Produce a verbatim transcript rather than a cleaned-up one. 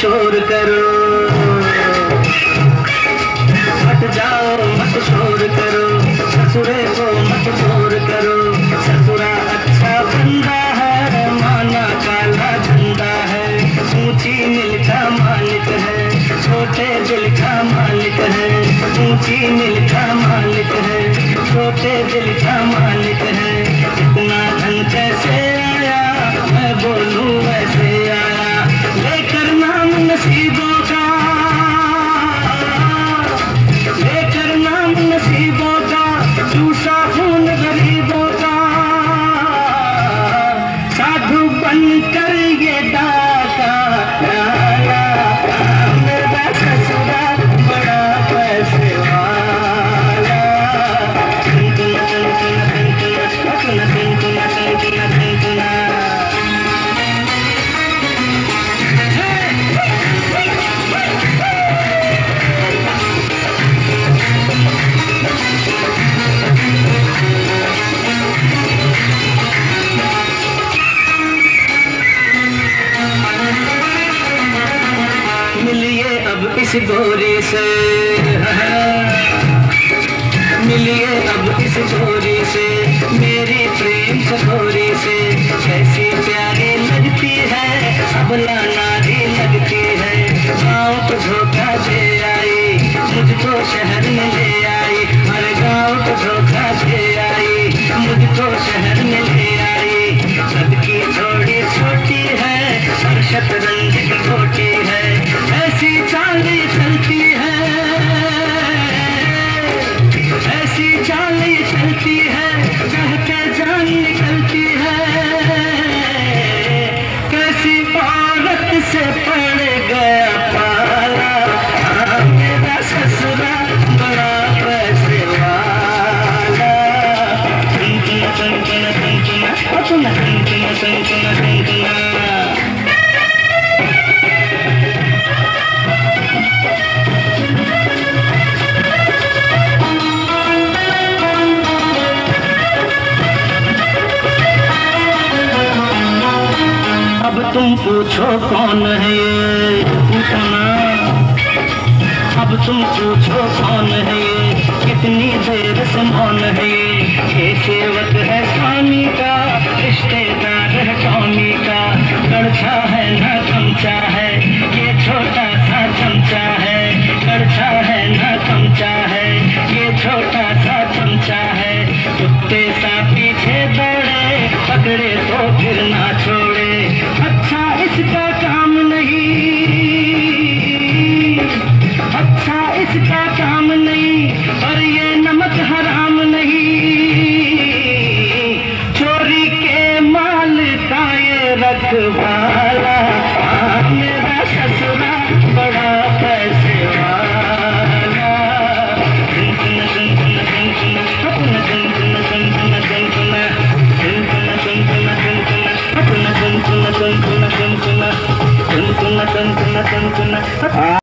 शोर करो मत जाओ मत शोर करो ससुरे को मत शोर करो। ससुरा अच्छा बंदा है माना काला झंडा है ऊंची मिल का मालिक है छोटे दिल का मालिक है ऊंची मिल का मालिक है छोटे दिल का मालिक है। इतना धन कैसे आया मैं बोलूँ वैसे आया लेकर नाम नसीबों का लेकर नाम नसीबों का चूसा खून गरीबों का साधु बनकर ये डाका आया मेरा ससुरा बड़ा पैसे वाला। तुना तुना तुना तुना तुना इस गोरी से मिलिए अब इस गोरी से मेरी प्रेम सखोरी से कैसी प्यारी लगती है अबला नारी लगती है। गाँव को धोखा दे आई मुझको शहर में ले आई हर गाँव को धोखा दे आई मुझको शहर में ले आई। सबकी जोड़ी छोटी है हर शतरंज छोटी है ऐसी चाली चलती है ऐसी चाली चलती है कह के जान निकलती है कैसी औरत से पड़ गया पाला। हाँ मेरा ससुरा बड़ा पैसे वाला। तुना तुना तुना तुना तुना तुना तुना तुम पूछो कौन है ये पूछो ना अब तुम पूछो कौन है ये कितनी देर से मौन है ये सेवक है स्वामी का रिश्तेदार है स्वामी का कड़छा है ना चमचा है ये छोटा सा चमचा है कड़छा है ना चमचा है ये छोटा सा चमचा है। कुत्ते सा पीछे दौड़े पकड़े तो फिर ना छोड़े अच्छा इसका काम नहीं अच्छा इसका काम